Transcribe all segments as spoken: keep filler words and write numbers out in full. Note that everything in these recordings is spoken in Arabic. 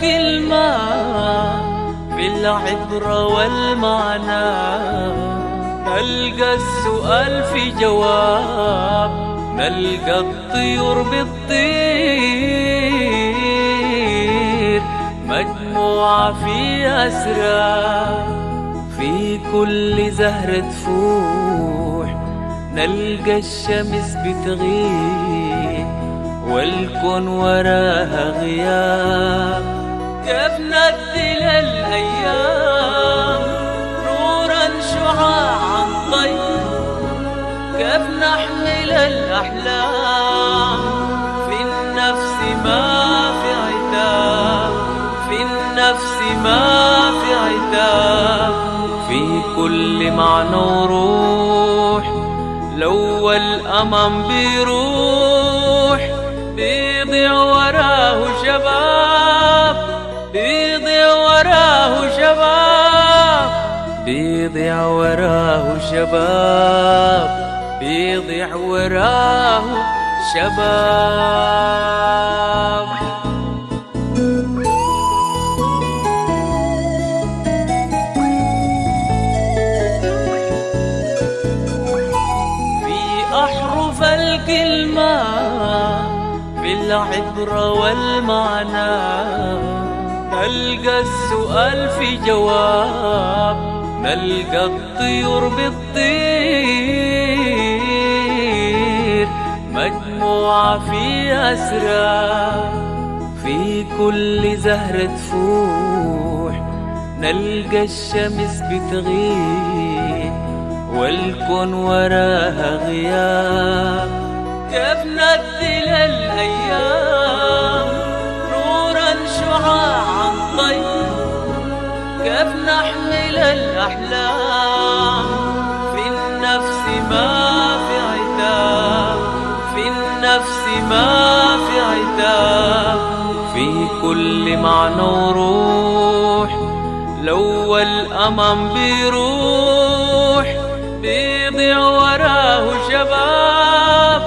كلمة بالعبرة والمعنى، نلقى السؤال في جواب، نلقى الطيور بالطير، مجموعة في أسرار، في كل زهرة تفوح نلقى الشمس بتغيب والكون وراها غياب. كيف نبدل الأيام نورا شعاعا طيب، كيف نحمل الأحلام في النفس ما في عتاب، في النفس ما في عتاب، في كل معنى وروح لو الأمم بيروح بيضيع وراه شباب، بيضيع وراه شباب، بيضيع وراه شباب، بيضيع وراه شباب. كلمة بالعبرة والمعنى، نلقى السؤال في جواب، نلقى الطيور بالطير، مجموعة في أسرار، في كل زهرة تفوح نلقى الشمس بتغيب والكون وراها غياب. كيف نبدل الأيام نورا شعاعا طيب، كيف نحمل الأحلام في النفس ما في عتاب، في النفس ما في عتاب، في كل معنى وروح لو الأمم بيروح بيضيع وراه شباب،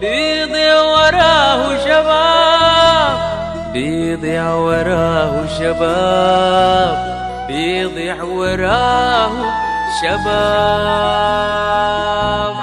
بيضيع وراه شباب، بيضيع وراه شباب، بيضيع وراه شباب.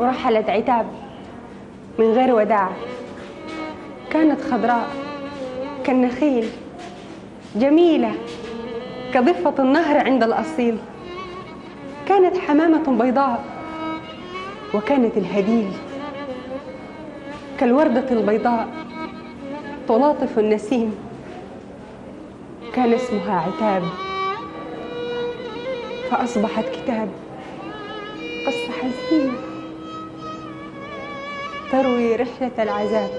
رحلت عتاب من غير وداع، كانت خضراء كالنخيل، جميلة كضفة النهر عند الأصيل، كانت حمامة بيضاء، وكانت الهديل كالوردة البيضاء تلاطف النسيم، كان اسمها عتاب، فأصبحت كتاب، قصة حزينة تروي رحلة العذاب.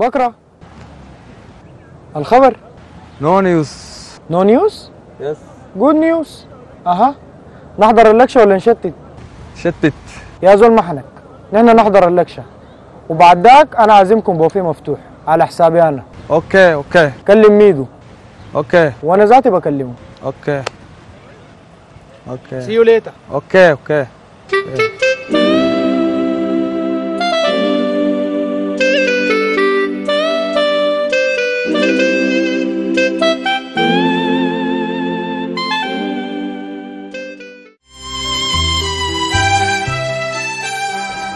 بكرة الخبر نو نيوز. نو نيوز؟ يس. جود نيوز. اها نحضر اللكشه ولا نشتت؟ شتت يا زول محنك. نحن نحضر اللكشه وبعد ذاك انا عازمكم بوفيه مفتوح على حسابي انا. اوكي اوكي. كلم ميدو. اوكي. وانا ذاتي بكلمه. اوكي اوكي. سي يو ليتر. اوكي اوكي.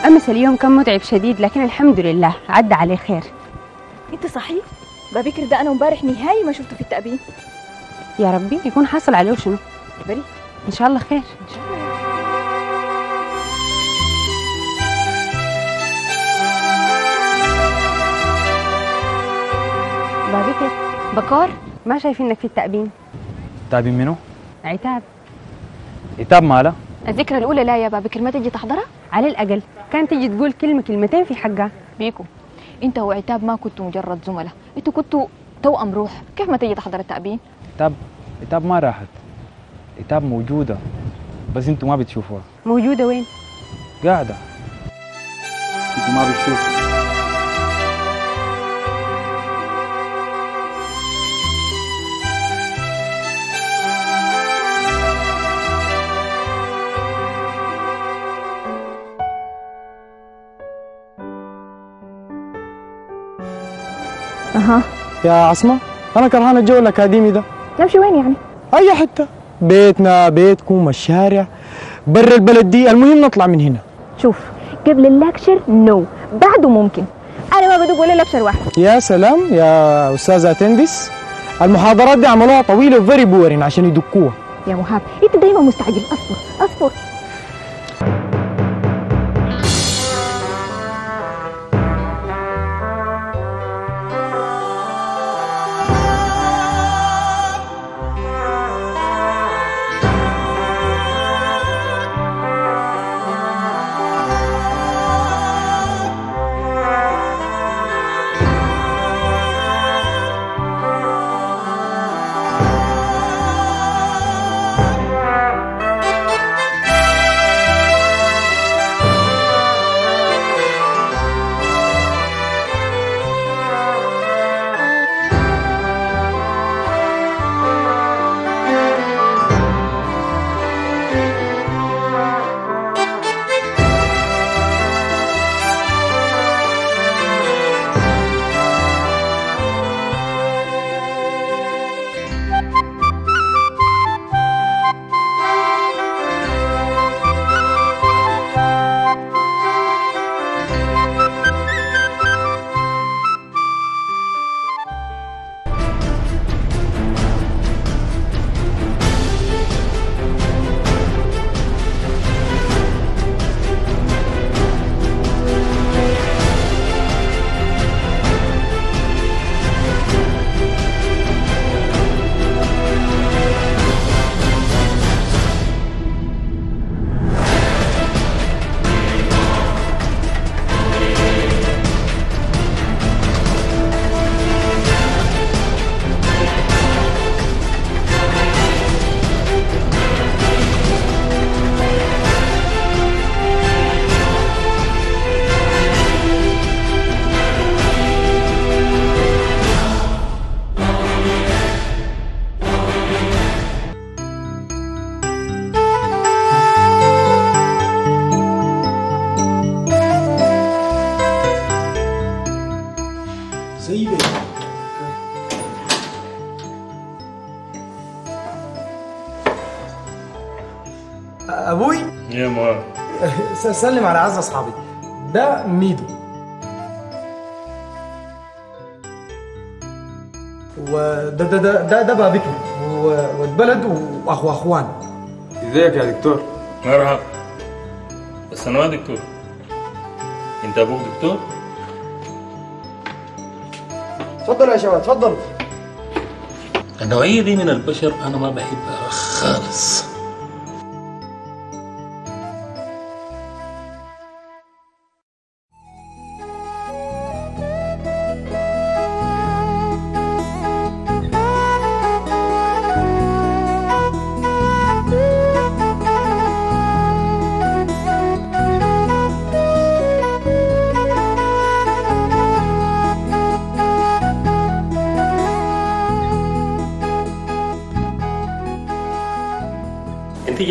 أمس اليوم كان متعب شديد، لكن الحمد لله عدى عليه خير. أنت صحيح؟ بابكر ده أنا امبارح نهائي ما شفته في التأبين. يا ربي يكون حاصل عليه شنو؟ بري إن شاء الله خير. إن شاء الله. بابكر بكار ما شايفينك في التأبين. التأبين منو؟ عتاب. عتاب ماله؟ الذكرى الأولى. لا يا بابكر ما تجي تحضرها؟ على الأقل كان تجي تقول كلمة كلمتين في حقها. بيكو أنت وعتاب ما كنتوا مجرد زملاء، أنتوا كنتوا توأم روح، كيف ما تجي تحضر التأبين؟ عتاب عتاب ما راحت. عتاب موجودة بس أنتوا ما بتشوفوها. موجودة وين؟ قاعدة. أنتوا ما بتشوفوا. أها يا عصمة، أنا كرهان الجو الأكاديمي ده. نمشي وين يعني؟ أي حتة، بيتنا بيتكم الشارع برا البلد دي، المهم نطلع من هنا. شوف قبل اللكشر نو، بعده ممكن. أنا ما بدوق ولا لكشر واحد. يا سلام يا أستاذة تندس، المحاضرات دي عملوها طويلة وفيري بورين عشان يدقوها. يا مهاب أنت دايما مستعجل، أصبر أصبر. ابوي يا ماما سلم على اعز اصحابي. ده ميدو وده ده ده ده, ده بابكر والبلد واخو اخوان. ازيك يا دكتور؟ مرحبا. بس انا ما دكتور. انت ابوك دكتور؟ اتفضلوا يا شباب اتفضلوا. النوعيه دي من البشر انا ما بحبها خالص.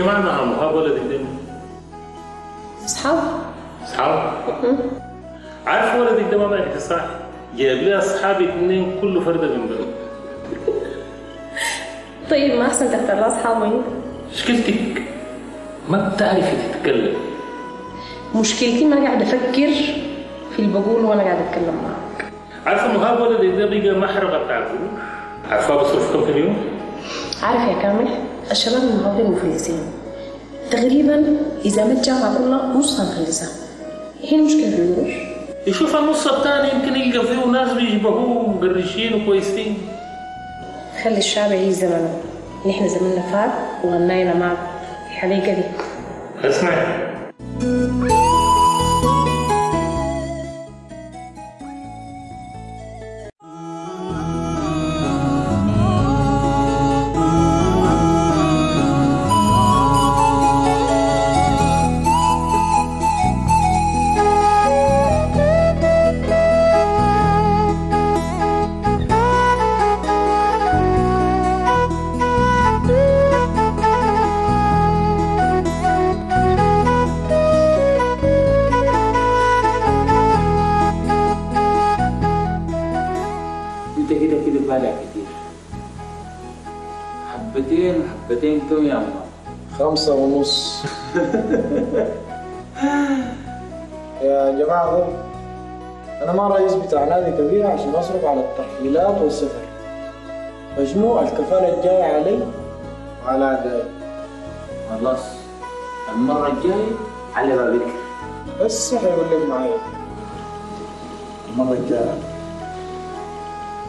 جماعنا عم هاب ولد الدنيا اصحاب اصحاب عارف ولدك ده ما بقى صح جايب لي اصحابي اثنين كله فرده من بلد. طيب ما احسن تختار اصحابي انت؟ مشكلتك ما بتعرفي تتكلم. مشكلتي ما قاعد افكر في اللي بقوله وانا قاعد اتكلم معاك. عارفه انه هذا ولدك ده بقى محرقه بتاع الفلوس؟ عارفه بصرف كم في اليوم؟ عارف يا كامل الشباب المغربيين مفلسين تقريبا اذا ما الجامعه كلها نصها مفلسه. هي المشكله في القروش. يشوف النص الثاني يمكن يلقى فيه ناس بيشبهوه ومقرشين وكويسين. خلي الشعب يعيش زمنه، نحن زمننا فات وغنينا معه الحديقه دي. اسمعي حبتين كم يا عمار؟ خمسة ونص. يا جماعة هم أنا ما رئيس بتاع نادي كبير عشان أصرف على التحويلات والسفر. مجموع الكفالة الجاية علي وعلى أعدائي. خلاص المرة الجاية على بابك. بس حيقول لك معايا. المرة الجاية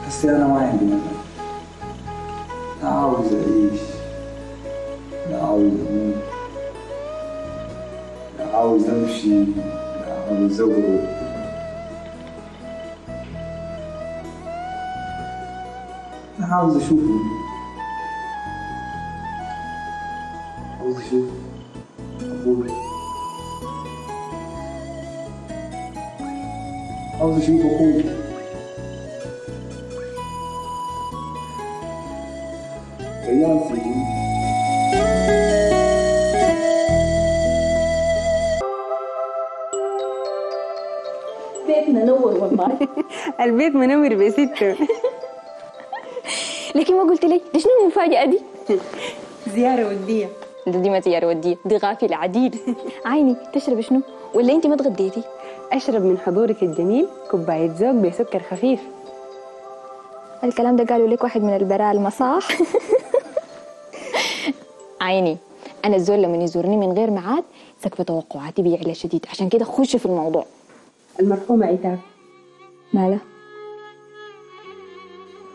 بس أنا ما عندي مزاج. أنا عاوز أعيش، أنا عاوز أموت، أنا عاوز أمشي، أنا عاوز أقعد. أنا عاوز أشوفه، عاوز أشوف أبوي، عاوز أشوف أخوي. البيت منور والله. البيت منور بسته. لكن ما قلت لي ليش؟ شنو المفاجأة دي؟ زيارة ودية. دي ما زيارة ودية، دي غافلة عديد. عيني تشرب شنو؟ ولا انت ما اتغديتي؟ اشرب من حضورك الجميل كوباية زوق بسكر خفيف. الكلام ده قالوا لك واحد من البراء المصاح. عيني انا الزول لما يزورني من غير ميعاد سقف توقعاتي بيعلى شديد، عشان كده خش في الموضوع. المرحومه عتاب مالها؟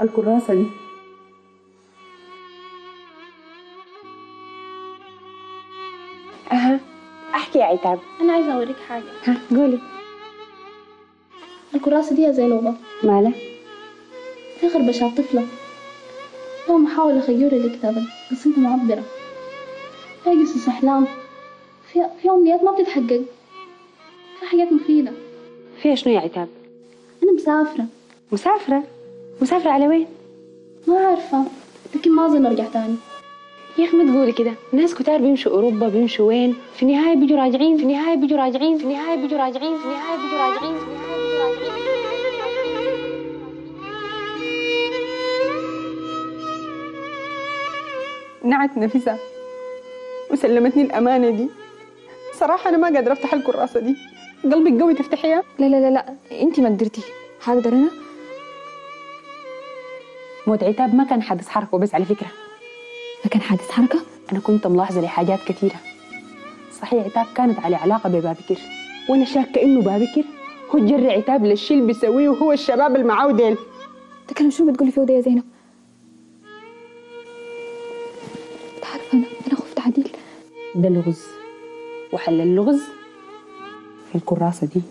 الكراسه دي اها. احكي يا عتاب، انا عايزه اوريك حاجه. ها قولي. الكراسه دي يا زينوبه مالها؟ فخر بشعة طفله هو محاولة خيولة للكتابة، قصيدة معبرة فيها قصص أحلام، فيها فيها أمنيات ما بتتحقق، فيها حاجات مفيدة. فيها شنو يا عتاب؟ أنا مسافرة. مسافرة؟ مسافرة على وين؟ ما عارفة، لكن ما أظن أرجع تاني. يا أخي ما تقولي كده، ناس كتار بيمشوا أوروبا، بيمشوا وين؟ في النهاية بيجوا راجعين، في النهاية بيجوا راجعين، في النهاية بيجوا راجعين، في النهاية بيجوا راجعين، في النهاية بيجوا راجعين. نعت نفسها وسلمتني الأمانة دي. صراحة أنا ما قادرة أفتح الكراسة دي. قلبك قوي تفتحيها؟ لا لا لا لا، أنت ما قدرتي. هقدر أنا؟ موت عتاب ما كان حادث حركة وبس، على فكرة ما كان حادث حركة. أنا كنت ملاحظة لحاجات كثيرة. صحيح عتاب كانت على علاقة ببابكر، وأنا شاكة إنه بابكر هو جرى عتاب للشي اللي بيسويه وهو الشباب اللي معاه ديل. ده كلام شو بتقولي فيه ده يا زينب؟ أنا أنا خفت عديل. ده اللغز، وحل اللغز في الكراسة دي.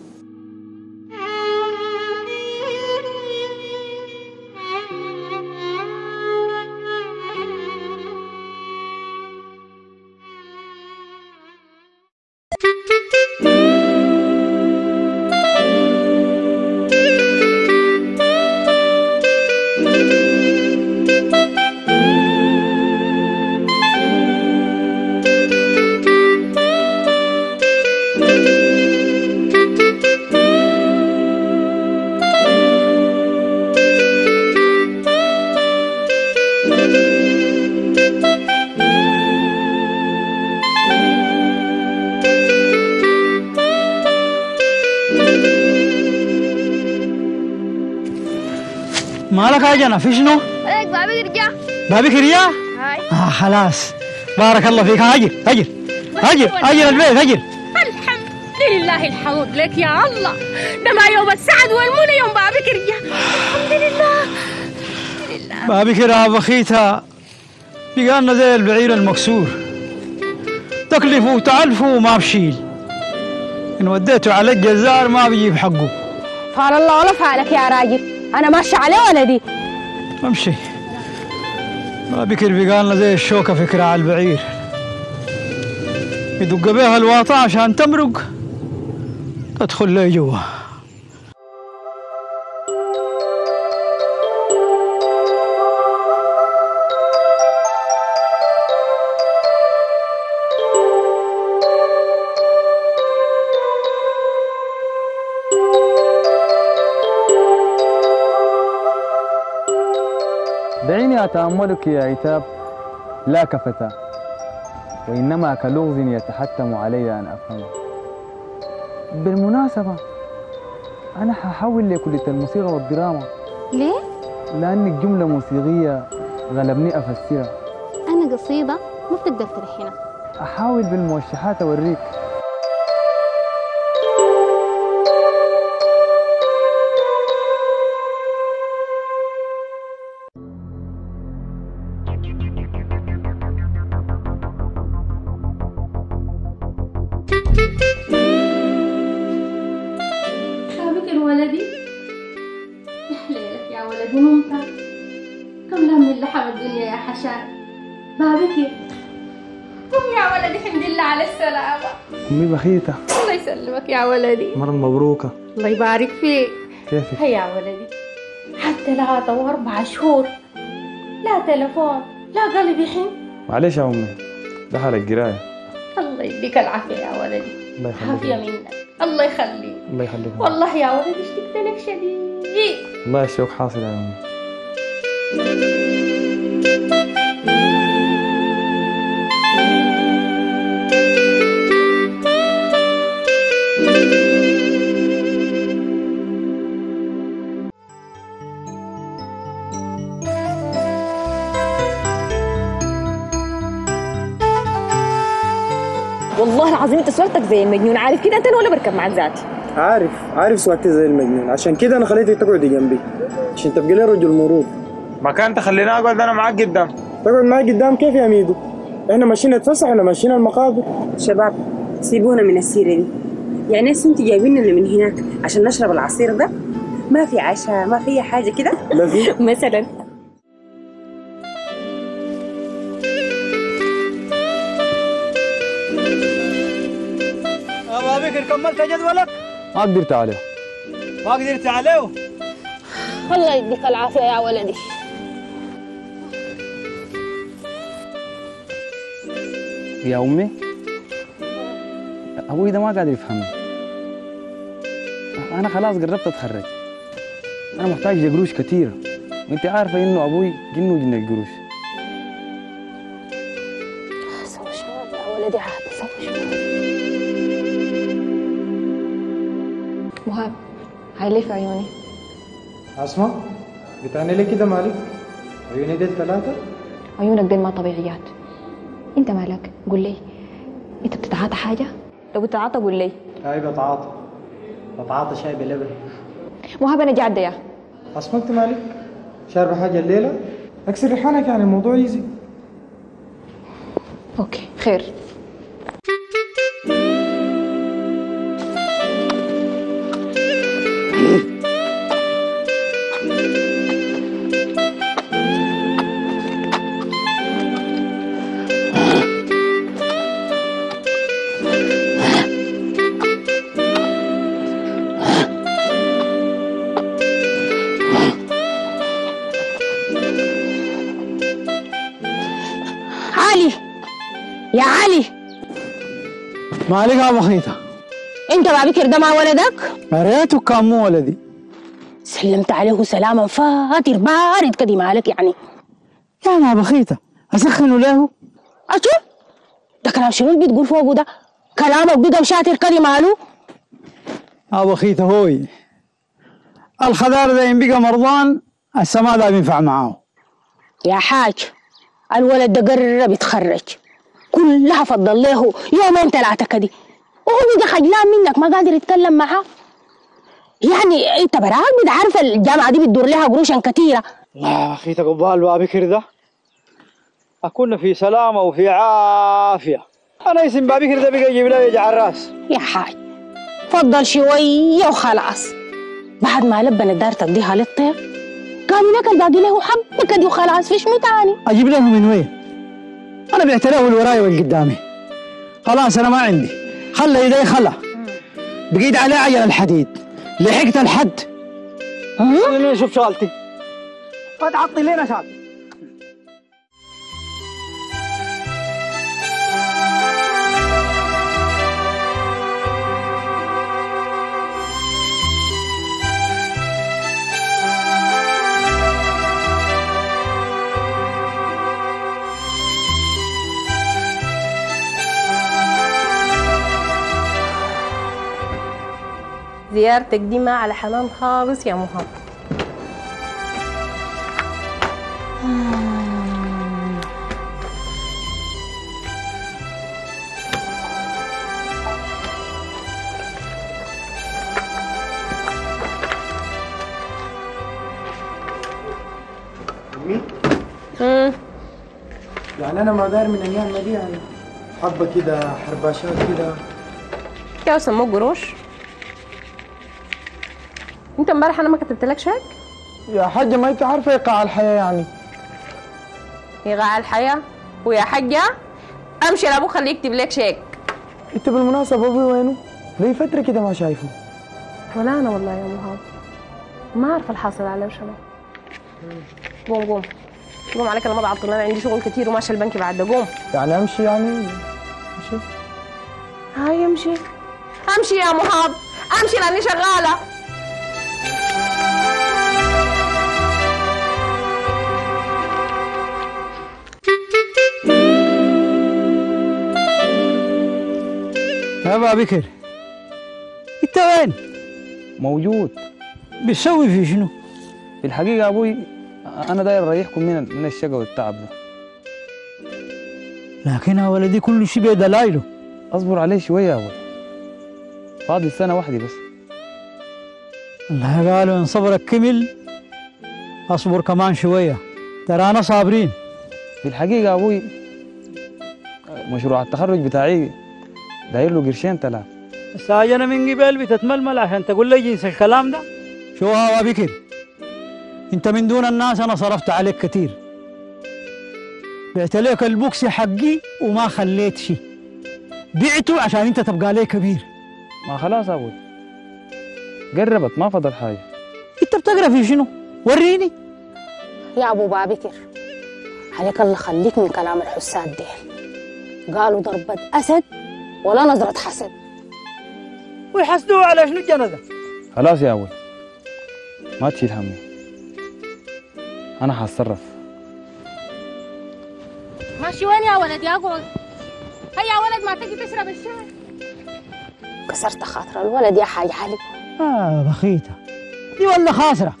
Thank you. مالك يا جنى؟ في شنو؟ عليك بابك رجع. بابك رجع؟ هاي. اه خلاص بارك الله فيك. اجر اجر اجر اجر البيت اجر. الحمد لله الحمد لك يا الله، ده ما يوم السعد والمنى يوم بابك رجع. الحمد لله الحمد لله. بابك راب اخيتها بقالنا زي البعير المكسور، تكلفه وتعلفه وما بشيل، ان وديته على الجزار ما بيجيب حقه. فعل الله ولا فعلك يا راجل، أنا ماشي عليه ولا دي؟ أمشي. ما بكر بقالنا زي الشوكة في كراع البعير، يدق بيها الواطة عشان تمرق تدخل لي جوا. دعيني أتأملك يا عتاب لا كفتاة، وإنما كلغز يتحتم علي أن أفهمه. بالمناسبة أنا ححول لكلية الموسيقى والدراما. ليه؟ لأنك جملة موسيقية غلبني أفسرها. أنا قصيدة ما بتقدر تلحنها. أحاول بالموشحات أوريك. بخيتة الله يسلمك يا ولدي، مرة مبروكة الله يبارك فيك. كيفك؟ هيا يا ولدي، حتى ثلاثة وأربعة شهور لا تلفون لا قلب يحن. معلش يا أمي ده حال القراية. الله يديك العافية يا ولدي، الله يخليك، عافية منك الله يخليك الله يخليك. والله يا ولدي اشتقت لك شديد. الله الشوق حاصل يا أمي. والله العظيم انت صورتك زي المجنون، عارف كده انت؟ انا ولا بركب معاك ذاتي. عارف عارف صورتي زي المجنون، عشان كده انا خليتك تقعدي جنبي عشان تبقي لي رجل مرور. ما كان تخليني اقعد انا معاك قدام. تقعد معاك قدام كيف يا ميدو؟ احنا ماشيين نتفسح ولا ماشيين المقابر؟ شباب سيبونا من السيره دي، يعني لسه انتوا جايبيننا من هناك عشان نشرب العصير ده؟ ما في عشاء ما في حاجه كده؟ لا في مثلا. كملت جدولك؟ ما قدرت عليه. ما قدرت عليه؟ الله يديك العافية يا ولدي. يا أمي أبوي ده ما قادر يفهمني، أنا خلاص قربت أتخرج، أنا محتاج لقروش كثيرة، وأنت عارفة إنه أبوي جنه جن القروش. سوي شباب يا ولدي عاد سوي شباب. مهاب هاي ليه في عيوني؟ عصمة بتعني ليه كده مالك؟ عيوني ديل ثلاثة؟ عيونك ديل ما طبيعيات. أنت مالك؟ قول لي أنت بتتعاطى حاجة؟ لو بتتعاطى قول لي. أي بتعاطى، بتعاطى شاي بلبن. مهاب أنا جعدة يا عصمة. أنت مالك؟ شاربة حاجة الليلة؟ أكسر لحالك يعني الموضوع يزي. أوكي خير. مالك يا بخيتة؟ انت بابكر ده مع ولدك؟ مريته كان مو ولدي. سلمت عليه سلاما فاتر بارد كده مالك يعني. يا ما بخيتة اسخنه له؟ اشوف ده كلام شنو اللي بتقول فوقه ده؟ كلامك بيضه وشاتر كده ماله؟ يا بخيتة هوي الخضار ده ينبقى مرضان هسه ما دا بينفع معاه يا حاج. الولد ده قرب يتخرج كلها فضل له يومين ثلاثه كده وهو بيجي خجلان منك ما قادر يتكلم معاه. يعني انت براك بدا عارف الجامعه دي بتدور لها قروشا كثيره. يا اخي تقبال بابكر ده اكون في سلامه وفي عافيه. انا اسم بابكر ده بيجي يجيب لي يجع الراس يا حاج. فضل شويه وخلاص. بعد ما لبن الدار تديها للطير قام ياكل باقي له حبه كده وخلاص فيش متاني. اجيب له من وين؟ انا بعت له اللي وراي واللي قدامي خلاص. انا ما عندي خلى يدي خلى بقيت على عيل الحديد لحقت الحد. ها شوف شغلتي قد عطي لنا شغلتي. زيارتك دي ما على حنان خالص يا مهاب. امي امم يعني انا ما داير من ايامنا دي يعني حبه كده حرباشات كده يا سمو قروش. انت امبارح انا ما كتبتلكش هيك؟ يا حاجه ما انت عارفه ايقاع الحياه يعني. ايقاع الحياه؟ ويا حاجه امشي لابوك خليه يكتب لك شيك. انت بالمناسبه ابوي وينه؟ ليه فتره كده ما شايفه. ولا انا والله يا مهاب. ما عارفه الحاصل عليه وشنو. قوم قوم قوم عليك انا ما بعطل انا عندي شغل كتير وماشي البنك بعد ده. قوم. يعني امشي يعني؟ امشي؟ هاي امشي. امشي يا مهاب امشي لاني شغاله. يا بابكر انت وين؟ موجود. بتسوي في شنو؟ في الحقيقه ابوي انا داير اريحكم من من الشقا والتعب ده. لكن يا ولدي كل شيء بدلايله. اصبر عليه شويه يا ابوي فاضل سنه واحده بس. الله قالوا ان صبرك كمل اصبر كمان شويه. ترى انا صابرين. في الحقيقه ابوي مشروع التخرج بتاعي داير له قرشين ثلاث. بس انا من قبل بتتململ عشان تقول لي جنس الكلام ده. شو يا بكر انت من دون الناس انا صرفت عليك كثير. بعت لك البوكسي حقي وما خليت شيء. بعته عشان انت تبقى لي كبير. ما خلاص ابوي قربت ما فضل حاجه. انت بتقرا في شنو؟ وريني. يا ابو بابكر عليك الله خليك من كلام الحساد ديل. قالوا ضربة اسد ولا نظرة حسد. ويحسدوه على شنو الجنازة؟ خلاص يا أبوي ما تشيل همي أنا حاتصرف. ماشي وين يا ولد يا أقعد؟ هيا يا ولد ما تجي تشرب الشاي. كسرت خاطر الولد يا حاج علي. آه بخيتة دي ولا خاسرة.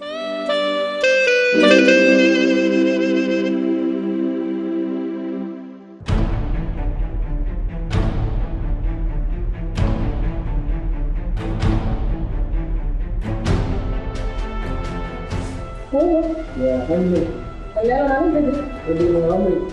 يا حمد خليها من عمري خليها من عمري.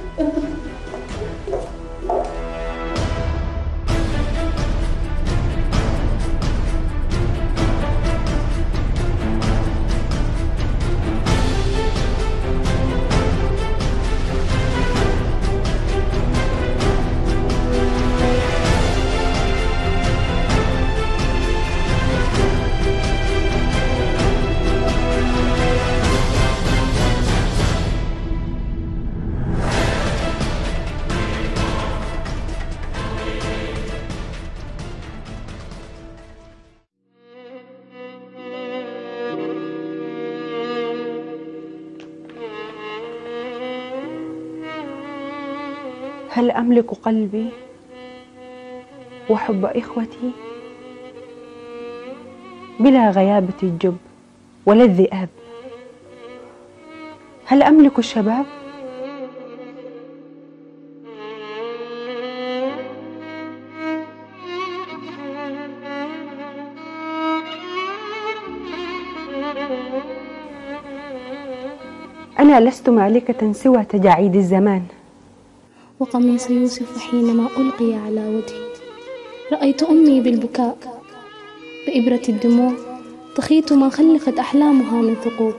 هل أملك قلبي وحب إخوتي بلا غيابة الجب ولا الذئاب هل أملك الشباب؟ أنا لست مالكة سوى تجاعيد الزمان. وقميص يوسف حينما ألقي على وجهي رأيت أمي بالبكاء بإبرة الدموع تخيط ما خلقت أحلامها من ثقوب،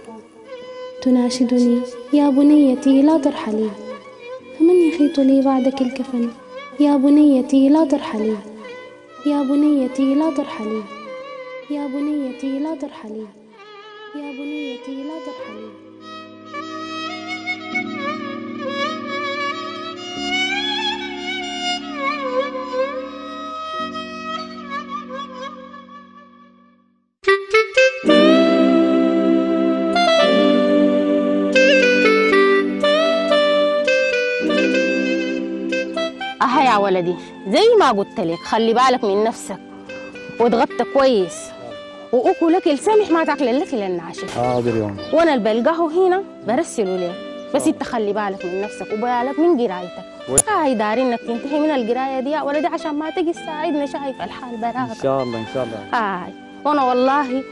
تناشدني يا بنيتي لا ترحلي، فمن يخيط لي بعدك الكفن؟ يا بنيتي لا ترحلي، يا بنيتي لا ترحلي، يا بنيتي لا ترحلي، يا بنيتي لا ترحلي. أها يا ولدي، زي ما قلت لك خلي بالك من نفسك واتغطى كويس واكلك السمح ما تاكل الاكل الناشف. حاضر يا امي. وانا اللي بلقاه هنا برسله لك، بس انت خلي بالك من نفسك وبالك من قرايتك. هاي آه داري انك تنتهي من القرايه دي يا ولدي عشان ما تجي تساعدنا، شايف الحال براك. ان شاء الله ان شاء الله. هاي آه. وانا والله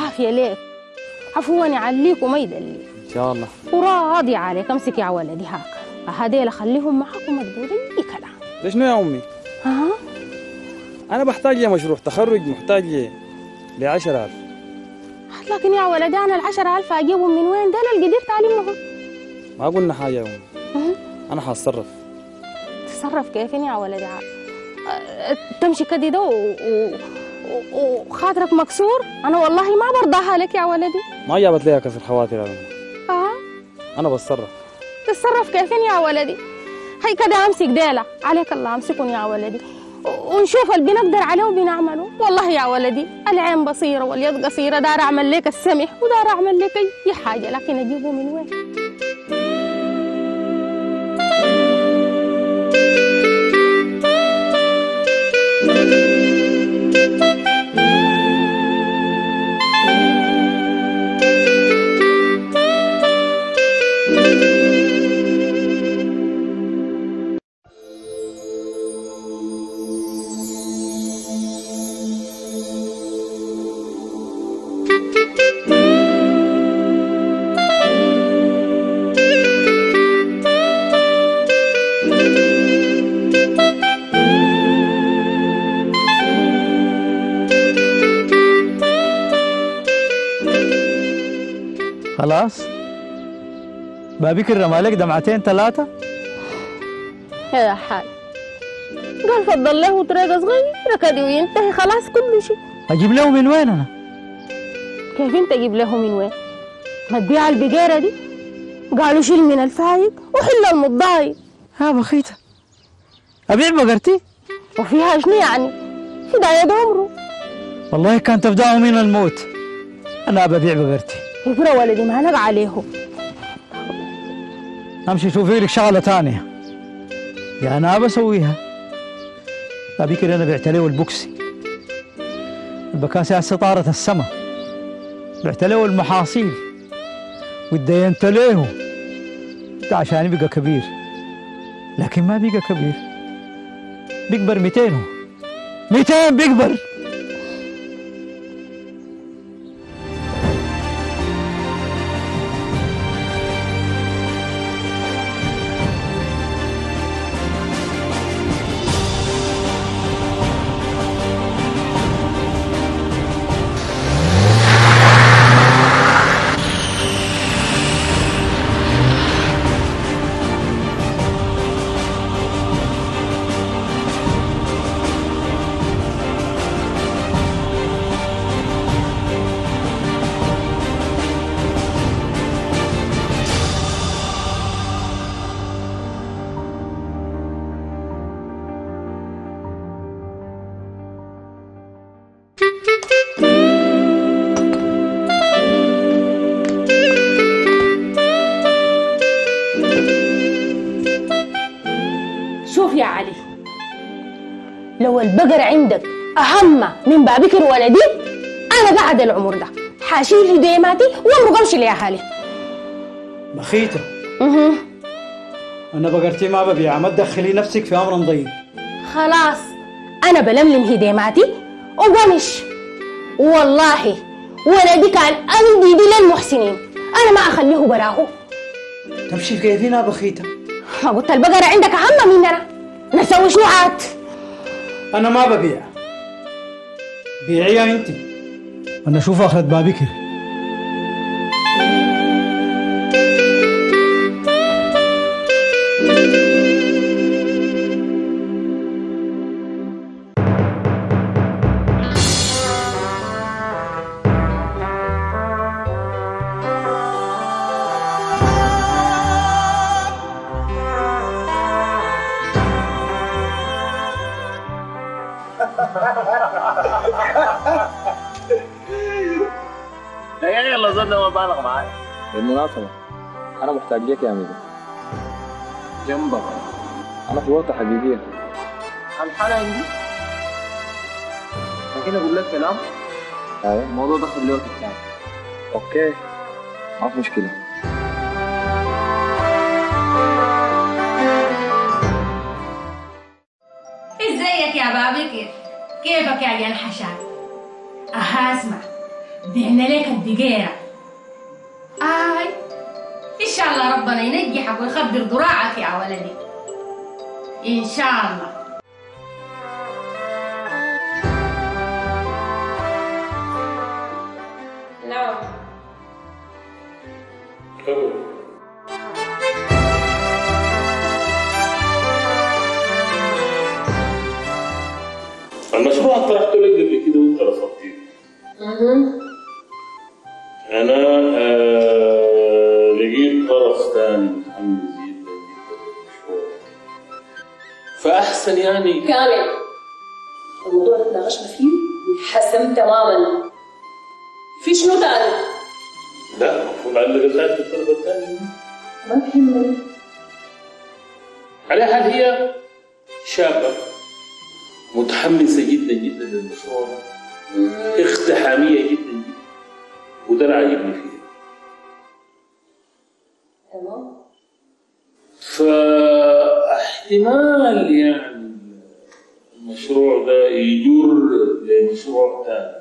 عافيه ليك، عفواني عليك وما يدليك ان شاء الله، وراضي عليك. امسك يا ولدي هاك هذيل خليهم معاك وما تقول اي كلام. ليش يا امي؟ ها؟ انا بحتاج لمشروع تخرج، محتاج ل ل عشرة آلاف. لكن يا ولدي انا ال عشرة آلاف اجيبهم من وين؟ ده انا اللي قدرت المهم. ما قلنا حاجه يا امي. انا حاتصرف. تتصرف كيف يا ولدي؟ تمشي كده ده وخاطرك مكسور؟ انا والله ما برضاها لك يا ولدي. ما جابت لي كسر خواطر يا امي. اه انا بتصرف. تتصرف كيف يا ولدي؟ هي كده امسك ديله، عليك الله امسكهم يا ولدي ونشوف اللي بنقدر عليه وبنعمله. والله يا ولدي العين بصيره واليد قصيره، دار اعمل لك السمح ودار اعمل لك اي حاجه، لكن اجيبه من وين؟ خلاص بابيك الرمالك دمعتين ثلاثة يا حاج. قال فضل له طريقة صغيرة كده وينتهي خلاص كل شيء. أجيب له من وين أنا؟ كيف أنت أجيب له من وين؟ ما تبيع البقيرة دي؟ قالوا شيل من الفايق وحل المضايق. ها بخيتها أبيع بقرتي؟ وفيها شنو يعني؟ في داية عمره. والله كان تفدعه من الموت. أنا ببيع بقرتي. يقول ولدي ما لقى عليهم. امشي شوفي لك شغله ثانيه يا انا بسويها. ابيك انا بعت له البوكسي، البكاسي استطارت السما، بعت له المحاصيل واتدينت له عشان يبقى كبير، لكن ما بقى كبير، بيكبر مئتين مئتين بيكبر. لو البقر عندك أهم من بابك الولدي أنا بعد العمر ده حاشيل هديماتي وأمرق أمشي لأهالي. بخيتة. اها أنا بقرتي ما ببيعها، ما تدخلي نفسك في أمر ضيق. خلاص أنا بلملم هديماتي وبمش، والله وأنا دي كان عندي دي للمحسنين، أنا ما أخليه براهو. تمشي في كيفنا بخيتة. قلت البقرة عندك أهم مننا، نسوي شو عاد؟ أنا ما ببيع، بيعيها أنت. أنا أشوف آخرة بابكر. دقيقة يلا زلنا ما بالغ معايا. بالمناسبة أنا محتاج ليك يا ميدو. جنبك أنا في ورطة حقيقية. الحالة عندي؟ لكن أقول لك كلام؟ أيوه الموضوع ده في الوقت الثاني. أوكي ما في مشكلة. إزيك يا بابي كيف؟ كيفك يا عيال حشاد؟ أها اسمع بعنا لك الدقيرة. آي إن شاء الله ربنا ينجحك ويخبر ضراعك يا ولدي إن شاء الله. لا لا المشروع طرحته لك قبل كده وانت رفضتيه. اها انا آه لقيت طرف ثاني متحمس جدا جدا للمشروع فاحسن يعني كامل الموضوع اللي تناقشنا فيه انحسم تماما. في شنو ثاني؟ لا المفروض علق زاد في الطرف الثاني ما فهمني. على هل هي شابه متحمسة جدا جدا للمشروع، اقتحامية جدا جدا، وده اللي عاجبني فيها. تمام. فاحتمال يعني المشروع ده يجر لمشروع ثاني.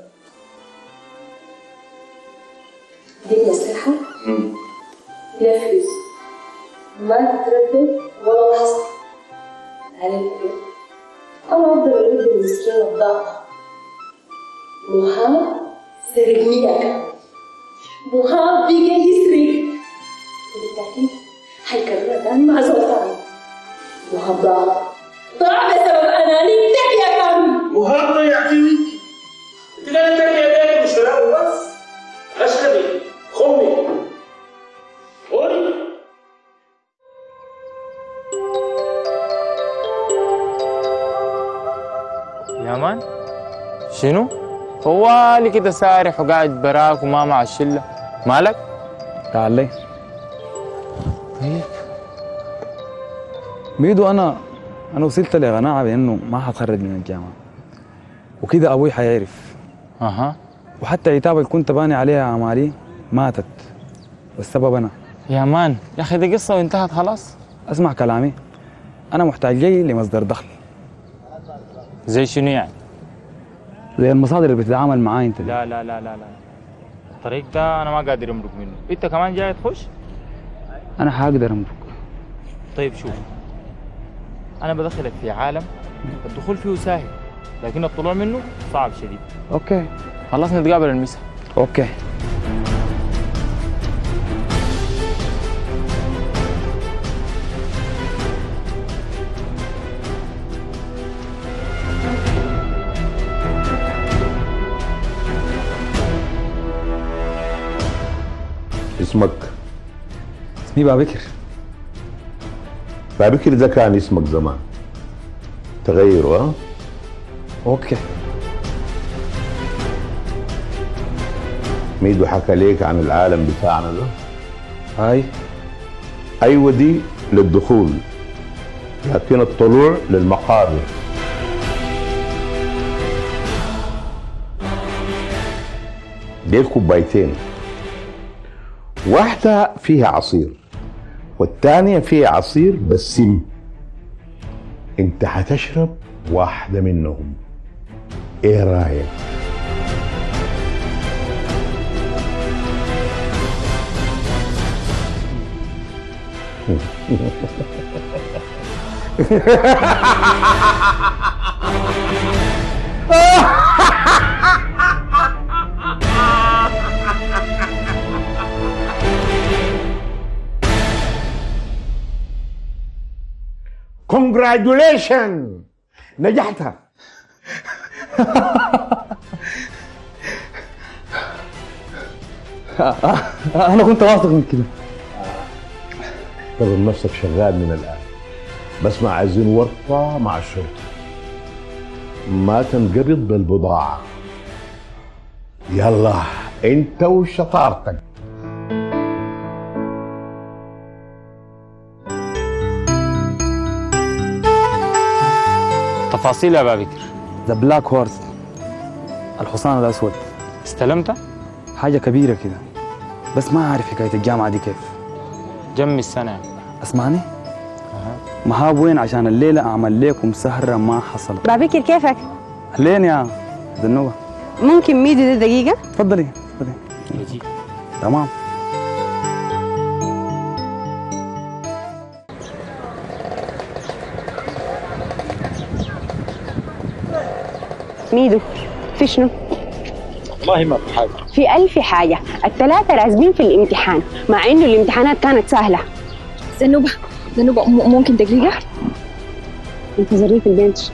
دي نصيحة؟ امم. نفذ. ما تتردد ولا لحظة على الفكرة. أنا أفضل أرد المسكين الضاقة. مهاب سرقني ياك. مهاب بيجي يسرق. وبالتأكيد حيكررها تاني مع زلطان. مهاب ضاع. ضاع بسبب أنانيتك يا كامل. مهاب ضيعتي ويكي. أنت قاعدة تعملي أداء المشترى وبس. غشتني. خمي. قولي. مان شنو؟ طوالي كده سارح وقاعد براك وما مع الشله، مالك؟ تعال لي. طيب ميدو انا انا وصلت لقناعه بانه ما حتخرج من الجامعه وكده ابوي حيعرف. اها وحتى عتاب اللي كنت باني عليها اعمالي ماتت والسبب انا. يا مان يا اخي دي قصه وانتهت خلاص. اسمع كلامي انا محتاج لي لمصدر دخل. زي شنو يعني؟ زي المصادر اللي بتتعامل معاه انت. لا لا لا لا لا الطريق ده انا ما قادر امرق منه، انت كمان جاي تخش؟ انا حاقدر امرق. طيب شوف انا بدخلك في عالم الدخول فيه سهل لكن الطلوع منه صعب شديد. اوكي خلاص نتقابل المساء. اوكي اسمك؟ اسمي بابكر. بابكر ده كان اسمك زمان تغيره. ها؟ اوكي. ميدو حكى ليك عن العالم بتاعنا ده؟ هاي ايوه دي للدخول لكن الطلوع للمقابر. دي كوبايتين واحدة فيها عصير والتانية فيها عصير بالسم، انت هتشرب واحدة منهم، ايه رايك؟ Congratulations! نجحت. أنا كنت واثق من كده. اعتبر نفسك شغال من الآن، بس ما عايزين ورطة مع الشرطة، ما تنقبض بالبضاعة. يلا أنت وشطارتك. تفاصيل يا بابكر. ذا بلاك هورس، الحصان الأسود. استلمته؟ حاجة كبيرة كده، بس ما عارف حكاية الجامعة دي كيف. جم السنة. اسمعني؟ أه. ما وين عشان الليلة أعمل لكم سهرة ما حصلت. بابكر كيفك؟ لين يا ذنوبة؟ ممكن ميدي دي دقيقة؟ تفضلي تفضلي. تمام. ميدو في شنو؟ والله ما في حاجة، في ألف حاجة، الثلاثة راسبين في الامتحان مع إنه الامتحانات كانت سهلة. زنوبة زنوبة ممكن دقيقة؟ انتظرني في البنش.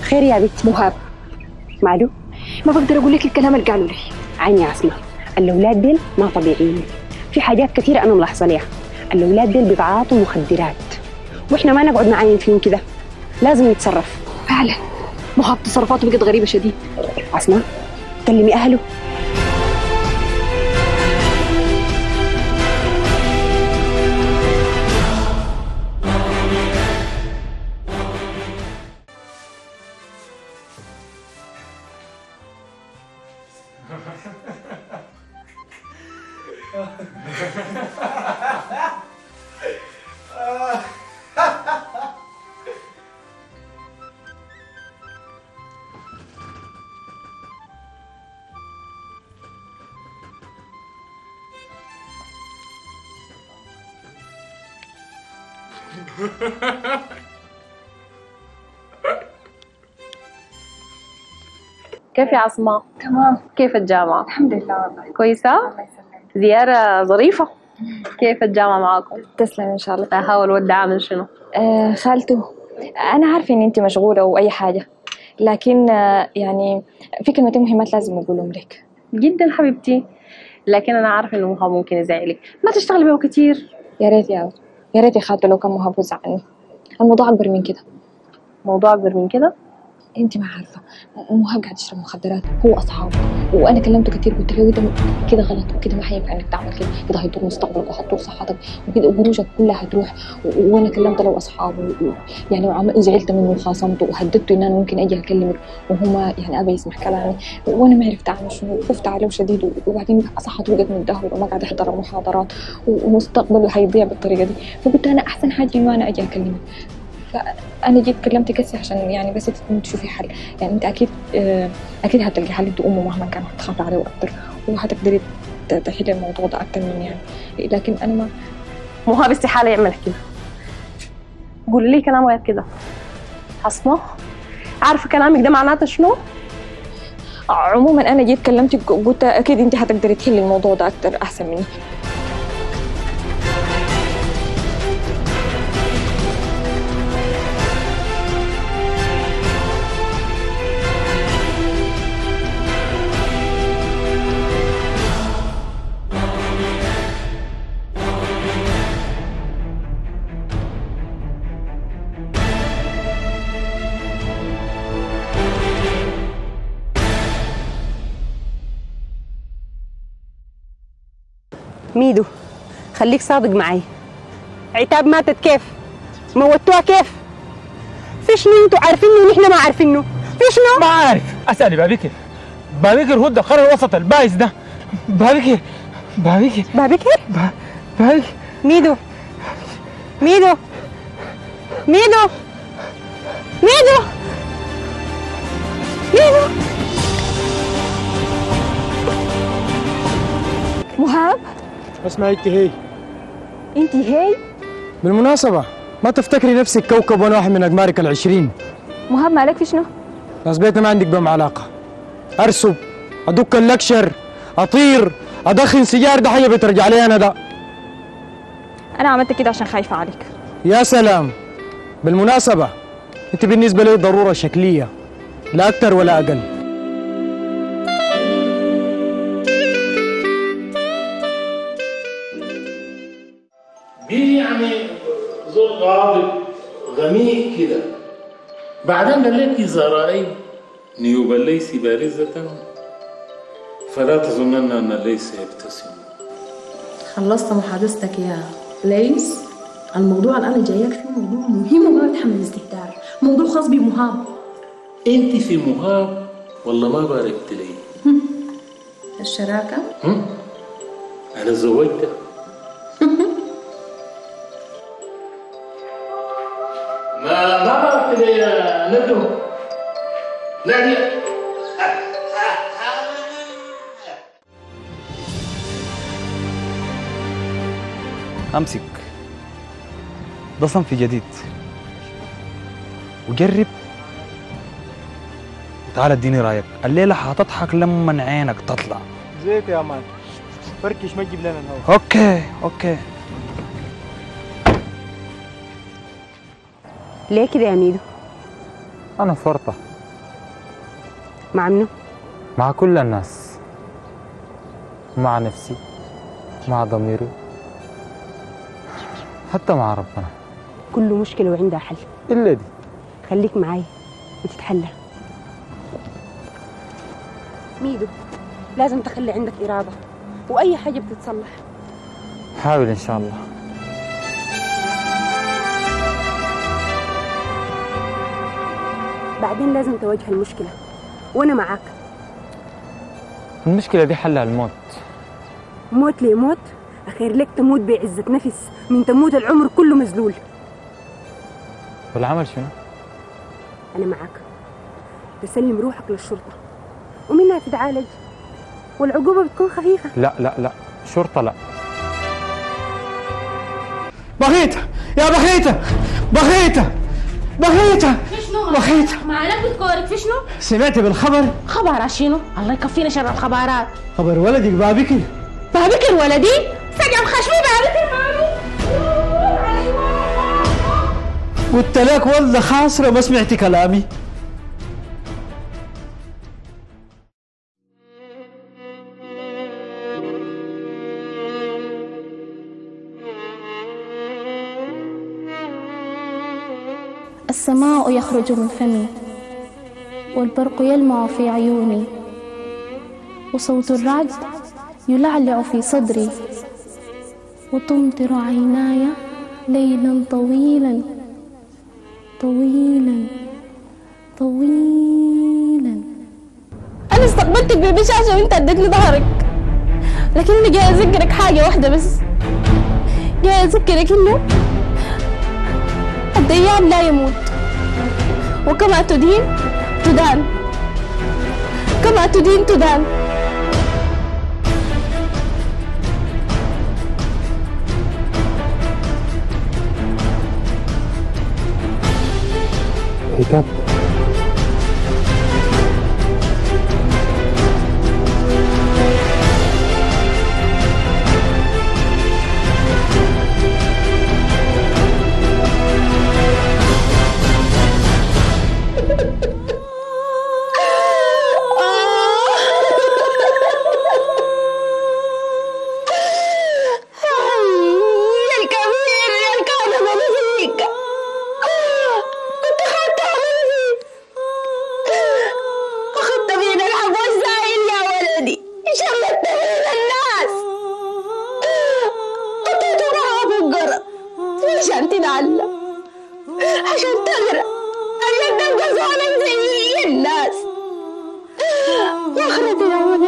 خير يا بنت مهاب؟ معلوم؟ ما بقدر أقول لك الكلام اللي قالوا لي. عيني يا عصمة، الأولاد ديل ما طبيعيين، في حاجات كثيرة أنا ملاحظة ليها، الأولاد ديل بيتعاطوا مخدرات وإحنا ما نقعد نعاين فيهم كده، لازم نتصرف. فعلا مهاب تصرفاته بقت غريبة شديد. عصمة كلمي أهله. كيف يا عصمة؟ تمام. كيف الجامعة؟ الحمد لله والله كويسة؟ الله يسلمك. زيارة ظريفة. كيف الجامعة معاكم؟ تسلم إن شاء الله. هاول ودع عامل شنو؟ آه خالته، أنا عارفة إن أنت مشغولة أو أي حاجة، لكن آه يعني في كلمتين مهمات لازم أقولهم لك. جدا حبيبتي، لكن أنا عارفة إنه مهاب ممكن يزعلك، ما تشتغلي بيه كتير. يا ريت يا يا ريت يا خالته لو كان مهاب زعلني. الموضوع أكبر من كده. موضوع أكبر من كده؟ انت ما عارفه، مهاب قاعد يشرب مخدرات هو اصحابه، وانا كلمته كتير قلت له ده كده غلط وكده ما حينفع انك تعمل كده، كده هيضر مستقبلك وهتضر صحتك وكده قروشك كلها هتروح، وانا كلمت له اصحابه يعني زعلت منه وخاصمته وهددته ان انا ممكن اجي اكلمك وهما يعني ابى يسمع كلامي، وانا ما عرفت اعمل شنو، خفت عليه شديد، وبعدين صحته وقت من الدهور وما قاعد احضر المحاضرات ومستقبله هيضيع بالطريقه دي، فقلت انا احسن حاجه انه انا اجي اكلمك. أنا جيت كلمتك هسه عشان يعني بس تشوفي حل، يعني أنت أكيد أكيد هتلقي حل، أنت أمه مهما كان هتخاف عليه أكثر وهتقدري تحلي الموضوع ده أكثر مني يعني، لكن أنا ما مهاب استحالة يعمل كده. قولي لي كلام غير كده. عصمة عارفة كلامك ده معناته شنو؟ عموما أنا جيت كلمتك قلت أكيد أنت هتقدري تحلي الموضوع ده أكثر أحسن مني. ميدو خليك صادق معي، عتاب ماتت كيف؟ موتوها كيف؟ في شنو انتوا عارفينه ونحن ما عارفينه؟ في شنو؟ ما عارف. اسالي بابكر، بابكر هو الدخان الوسط البايظ ده. بابكر بابيكر بابيكر بابيكر ميدو ميدو ميدو ميدو ميدو مهاب، اسمعي انتهي انتهي بالمناسبة ما تفتكري نفسك كوكب وانا واحد من اقمارك العشرين. مهاب مالك في شنو؟ ناس بيتنا ما عندك بهم علاقة. ارسب، ادك اللكشر، اطير، ادخن سيجار، ده حاجة بترجع لي انا ده. انا عملت كده عشان خايفة عليك. يا سلام، بالمناسبة انت بالنسبة لي ضرورة شكلية لا اكتر ولا اقل. بيجي يعني زور غاضب غميق كده، بعدين بليت إذا رأيت نيوبا ليس بارزة فلا تظنن أن ليس يبتسم. خلصت محادثتك يا ليس؟ الموضوع اللي أنا جايك فيه موضوع مهم وما بيتحمل استهتار، موضوع خاص بمهاب. أنت في مهاب والله ما باركت لي. الشراكة؟ أنا زوجتها. ما ما باركت لي يا ندو. نادية. أمسك. ده صنف جديد وجرب وتعال اديني رايك. الليله هتضحك لما عينك تطلع زيك يا مان. فركش ما تجيب لنا الهوا. اوكي اوكي. ليه كده يا ميدو؟ انا فرطه. مع منو؟ مع كل الناس، مع نفسي، مع ضميري، حتى مع ربنا. كل مشكلة وعندها حل إلا دي. خليك معايا وتتحلى. ميدو لازم تخلي عندك إرادة وأي حاجة بتتصلح. حاول إن شاء الله. بعدين لازم تواجه المشكلة وأنا معاك. المشكلة دي حلها الموت. موت ليه موت؟ أخير لك تموت بعزة نفس من تموت العمر كله مذلول. والعمل شنو؟ أنا معك. تسلم روحك للشرطة ومنها تتعالج والعقوبة بتكون خفيفة. لا لا لا، شرطة لا. بغيتها يا بغيتها بغيتها بغيتها. في شنو؟ بغيتها معاك بتكورك في شنو؟ سمعت بالخبر؟ خبر شنو؟ الله يكفينا شر الخبرات. خبر ولدك بابكر. بابكر ولدي؟ فجأة بخشمي بابكر مامي. قلت لك والله خاسرة ما سمعتي كلامي. السماء يخرج من فمي والبرق يلمع في عيوني وصوت الرعد يلعلع في صدري وتمطر عيناي ليلا طويلا طويلا طويلا. انا استقبلتك ببشاشة وانت اديتني ظهرك، لكن انا جاي اذكرك حاجة واحدة بس. جاي اذكرك انه الديان لا يموت، وكما تدين تدان، كما تدين تدان. عتاب عشان تتعلم، عشان تغرق، عشان تبقى زعلان زيي.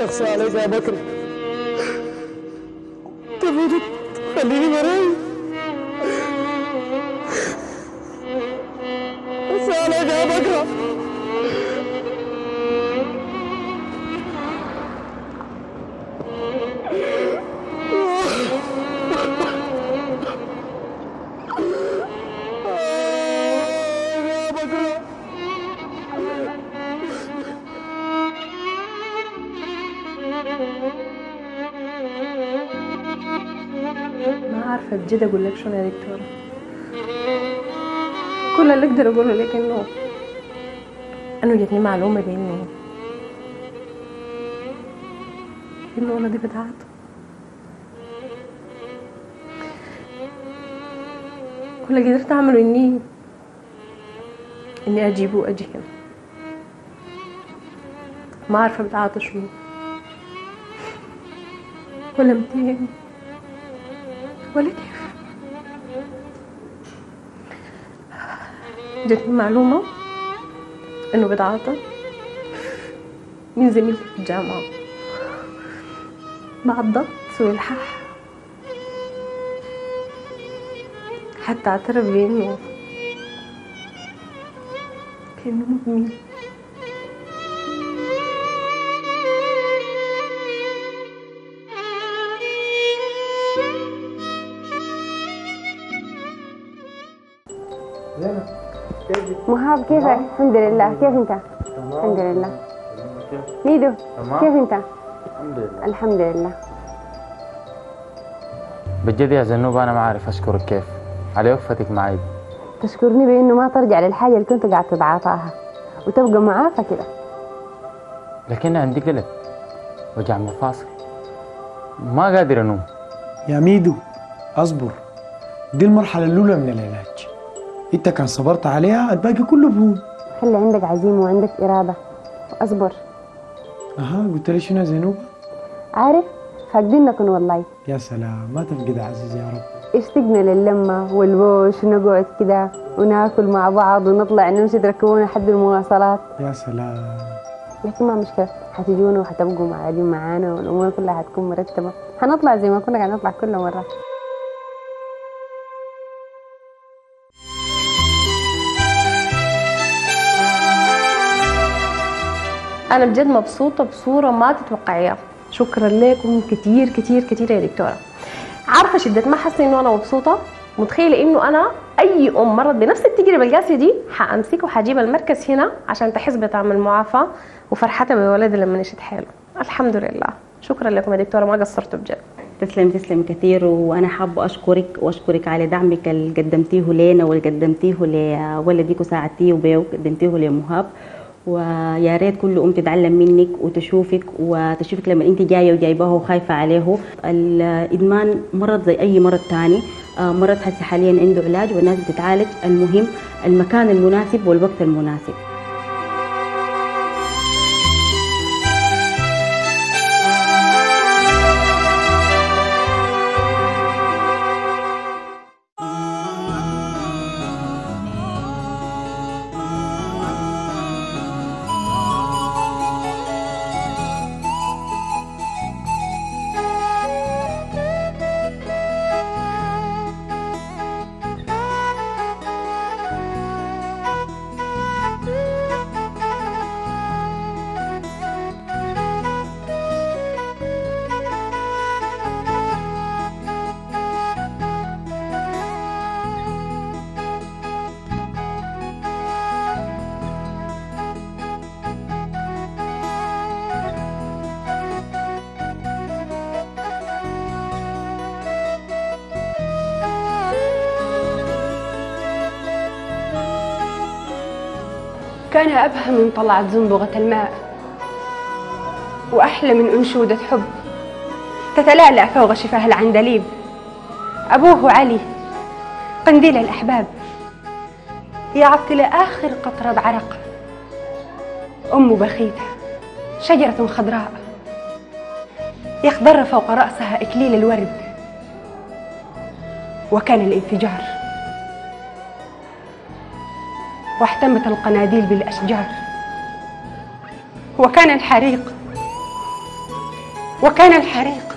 اخصى عليك يا بكر. تفوتك تخليني براي. اخصى عليك يا بكر. ما عارفه بجد اقول لك شنو يا دكتوره. كل اللي اقدر اقوله لك انه انه جتني معلومه بانه انه ولدي بتاعت كل اللي قدرت اعمله اني اني اجيبه واجي هنا. ما عارفه بتعاطى شنو ولا متين ولا كيف. جتني معلومة انه بتعاطى من زميلي في الجامعة مع الضغط والحح، حتى اعترف بانه بانه مدمن. مهاب كيفك؟ الحمد لله. كيف انت؟ الحمد لله. ميدو كيف انت؟ الحمد لله. الحمد لله. بجد يا زنوب انا ما عارف اشكرك كيف على وقفتك معي. تشكرني بانه ما ترجع للحاجه اللي كنت قاعد تتعاطاها وتبقى معافى كده. لكن عندي قلق، وجع مفاصل، ما قادر انوم. يا ميدو اصبر، دي المرحله الاولى من العلاج، انت كان صبرت عليها الباقي كله بهون. خلي عندك عزيمه وعندك اراده واصبر. اها قلت لي شنو يا زينوبه؟ عارف فاقدينكن والله. يا سلام، ما تفقد عزيزي يا رب. اشتقنا للمه والبوش ونقعد كده وناكل مع بعض ونطلع نمشي تركبونا لحد المواصلات. يا سلام. لكن ما مشكله، حتجونا وحتبقوا قاعدين معانا والامور كلها حتكون مرتبه، حنطلع زي ما كنا قاعدين نطلع كل مره. أنا بجد مبسوطة بصورة ما تتوقعيها، شكرا لكم كتير كتير كتير يا دكتورة. عارفة شدة ما حاسة إنه أنا مبسوطة، متخيلة إنه أنا أي أم مرت بنفس التجربة القاسية دي حأمسكه وحجيب المركز هنا عشان تحس بطعم المعافاة وفرحتها بولدها لما يشد حاله. الحمد لله، شكرا لكم يا دكتورة ما قصرتوا بجد. تسلم تسلم كثير، وانا حابه اشكرك واشكرك على دعمك اللي قدمتيه لينا واللي قدمتيه لولدك وساعدتيه بيه وقدمتيه لمهاب. ويا ريت كل ام تتعلم منك وتشوفك وتشوفك لما انت جايه وجايباه وخايفه عليه. الادمان مرض زي اي مرض ثاني، مرض هسه حاليا عنده علاج والناس بتتعالج، المهم المكان المناسب والوقت المناسب. كان أبهى من طلعت زنبغة الماء، وأحلى من أنشودة حب تتلألأ فوق شفاه العندليب. أبوه علي قنديل الأحباب، يعطي لآخر قطرة عرق. أمه بخيتة شجرة خضراء، يخضر فوق رأسها إكليل الورد. وكان الانفجار، واحتمت القناديل بالأشجار، وكان الحريق، وكان الحريق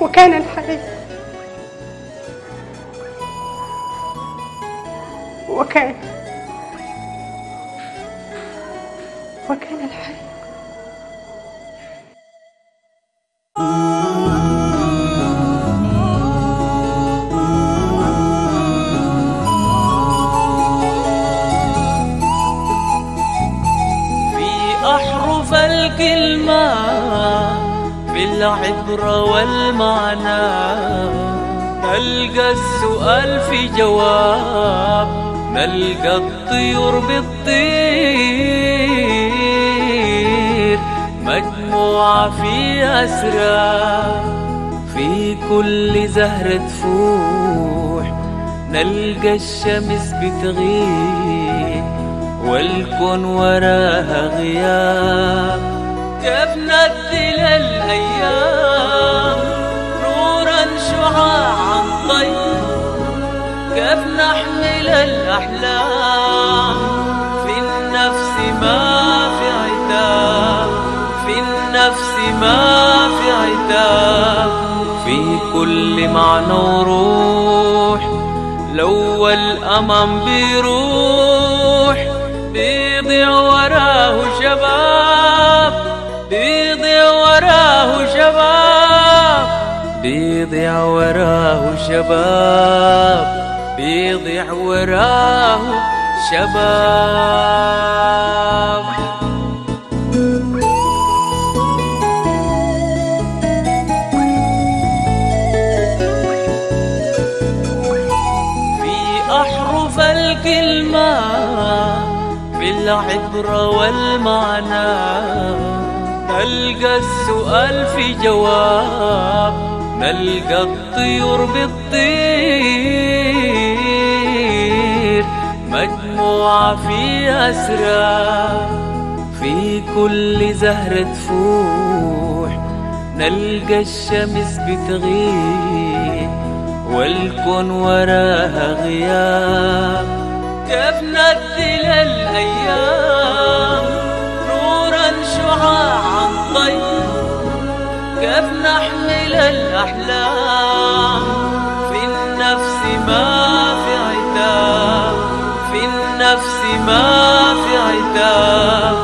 وكان الحريق وكان وكان الحريق. الكلمة بالعبرة والمعنى نلقى السؤال في جواب، نلقى الطيور بالطير، مجموعة في أسرار في كل زهرة تفوح، نلقى الشمس بتغيب والكون وراها غياب. كيف نبدل الأيام نورا شعاعا طيب، كيف نحمل الأحلام في النفس ما في عتاب، في النفس ما في عتاب، في كل معنى وروح لو الأمام بيروح بيضيع وراه شباب، بيضيع وراه شباب، بيضيع وراه شباب، بيضيع وراه شباب. في أحرف الكلمة بالعبرة والمعنى نلقى السؤال في جواب، نلقى الطيور بالطير، مجموعة في أسرار في كل زهرة تفوح، نلقى الشمس بتغيب والكون وراها غياب. كيف نبدل الأيام نورا شعاعا، كيف نحمل الأحلام في النفس ما في عتاب، في النفس ما في عتاب،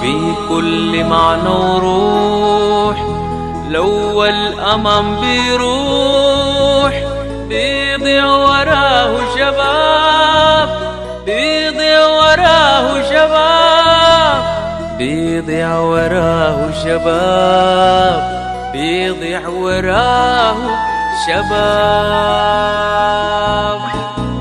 في كل معنى وروح لو الأمام بيروح بيضيع وراه شباب، بيضيع وراه شباب، بيضيع وراه شباب، بيضيع وراه شباب.